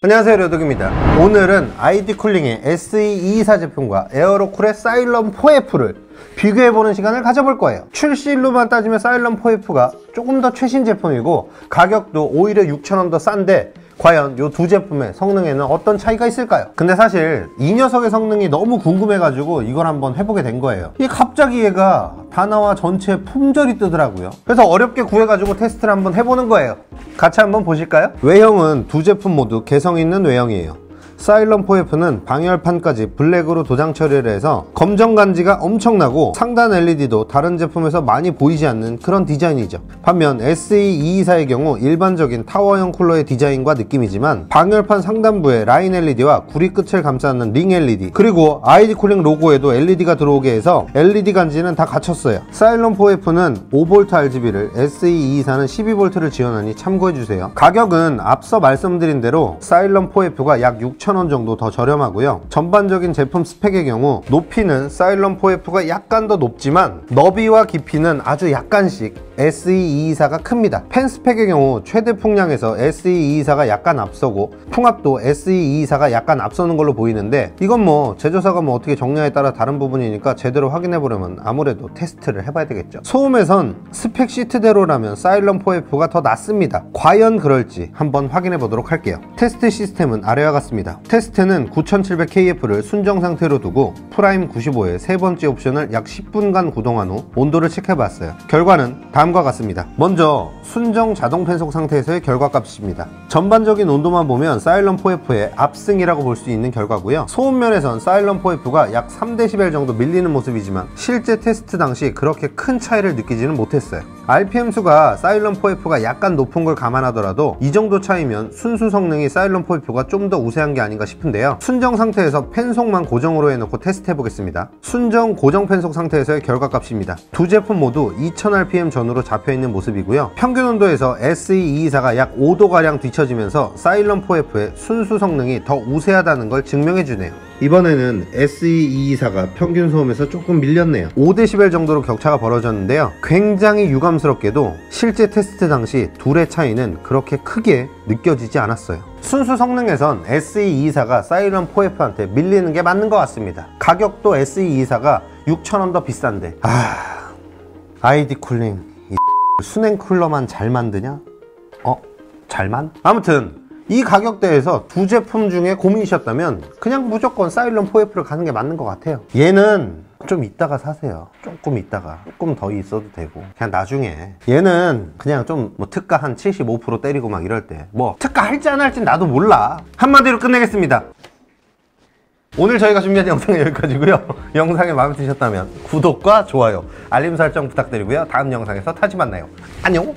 안녕하세요, 려독입니다. 오늘은 아이디쿨링의 SE224 제품과 에어로쿨의 사일런 4F를 비교해보는 시간을 가져볼 거예요. 출시일로만 따지면 사일런 4F가 조금 더 최신 제품이고 가격도 오히려 6,000원 더 싼데, 과연 이 두 제품의 성능에는 어떤 차이가 있을까요? 근데 사실 이 녀석의 성능이 너무 궁금해가지고 이걸 한번 해보게 된 거예요. 이게 갑자기 얘가 다나와 전체 품절이 뜨더라고요. 그래서 어렵게 구해가지고 테스트를 한번 해보는 거예요. 같이 한번 보실까요? 외형은 두 제품 모두 개성 있는 외형이에요. 사일런 4F는 방열판까지 블랙으로 도장 처리를 해서 검정 간지가 엄청나고, 상단 LED도 다른 제품에서 많이 보이지 않는 그런 디자인이죠. 반면 SE224의 경우 일반적인 타워형 쿨러의 디자인과 느낌이지만 방열판 상단부에 라인 LED와 구리 끝을 감싸는 링 LED, 그리고 아이디쿨링 로고에도 LED가 들어오게 해서 LED 간지는 다 갖췄어요. 사일런 4F는 5V RGB를, SE224는 12V를 지원하니 참고해주세요. 가격은 앞서 말씀드린 대로 사일런 4F가 약 6,000원 정도 더 저렴하고요. 전반적인 제품 스펙의 경우 높이는 사일런 4F가 약간 더 높지만 너비와 깊이는 아주 약간씩 SE224가 큽니다. 팬 스펙의 경우 최대 풍량에서 SE224가 약간 앞서고 풍압도 SE224가 약간 앞서는 걸로 보이는데, 이건 제조사가 어떻게 정리하에 따라 다른 부분이니까 제대로 확인해 보려면 아무래도 테스트를 해봐야 되겠죠. 소음에선 스펙 시트대로라면 사일런 4F가 더 낫습니다. 과연 그럴지 한번 확인해 보도록 할게요. 테스트 시스템은 아래와 같습니다. 테스트는 9700KF를 순정 상태로 두고 프라임 95의 세 번째 옵션을 약 10분간 구동한 후 온도를 체크해봤어요. 결과는 다음과 같습니다. 먼저 순정 자동 팬속 상태에서의 결과값입니다. 전반적인 온도만 보면 사일런 4F의 압승이라고 볼 수 있는 결과고요. 소음면에선 사일런 4F가 약 3dB 정도 밀리는 모습이지만 실제 테스트 당시 그렇게 큰 차이를 느끼지는 못했어요. RPM 수가 사일런 4F가 약간 높은 걸 감안하더라도 이 정도 차이면 순수 성능이 사일런 4F가 좀 더 우세한 게 아닌가 싶은데요. 순정 상태에서 팬속만 고정으로 해놓고 테스트 해보겠습니다. 순정 고정 팬속 상태에서의 결과값입니다. 두 제품 모두 2000rpm 전후로 잡혀있는 모습이고요. 평균 온도에서 SE224가 약 5도가량 뒤처지면서 사일런 4F의 순수 성능이 더 우세하다는 걸 증명해주네요. 이번에는 SE224가 평균 소음에서 조금 밀렸네요. 5dB 정도로 격차가 벌어졌는데요. 굉장히 유감스럽게도 실제 테스트 당시 둘의 차이는 그렇게 크게 느껴지지 않았어요. 순수 성능에선 SE224가 사일런 4F한테 밀리는 게 맞는 것 같습니다. 가격도 SE224가 6,000원 더 비싼데, 아이디쿨링 이 수냉 쿨러만 잘 만드냐? 잘만? 아무튼 이 가격대에서 두 제품 중에 고민이셨다면 그냥 무조건 사일런 4F를 가는 게 맞는 것 같아요. 얘는 좀 이따가 사세요. 조금 이따가, 조금 더 있어도 되고 그냥 나중에. 얘는 그냥 좀 특가 한 75% 때리고 막 이럴 때 특가 할지 안 할지 나도 몰라. 한마디로 끝내겠습니다. 오늘 저희가 준비한 영상은 여기까지고요. 영상이 마음에 드셨다면 구독과 좋아요, 알림 설정 부탁드리고요. 다음 영상에서 다시 만나요. 안녕!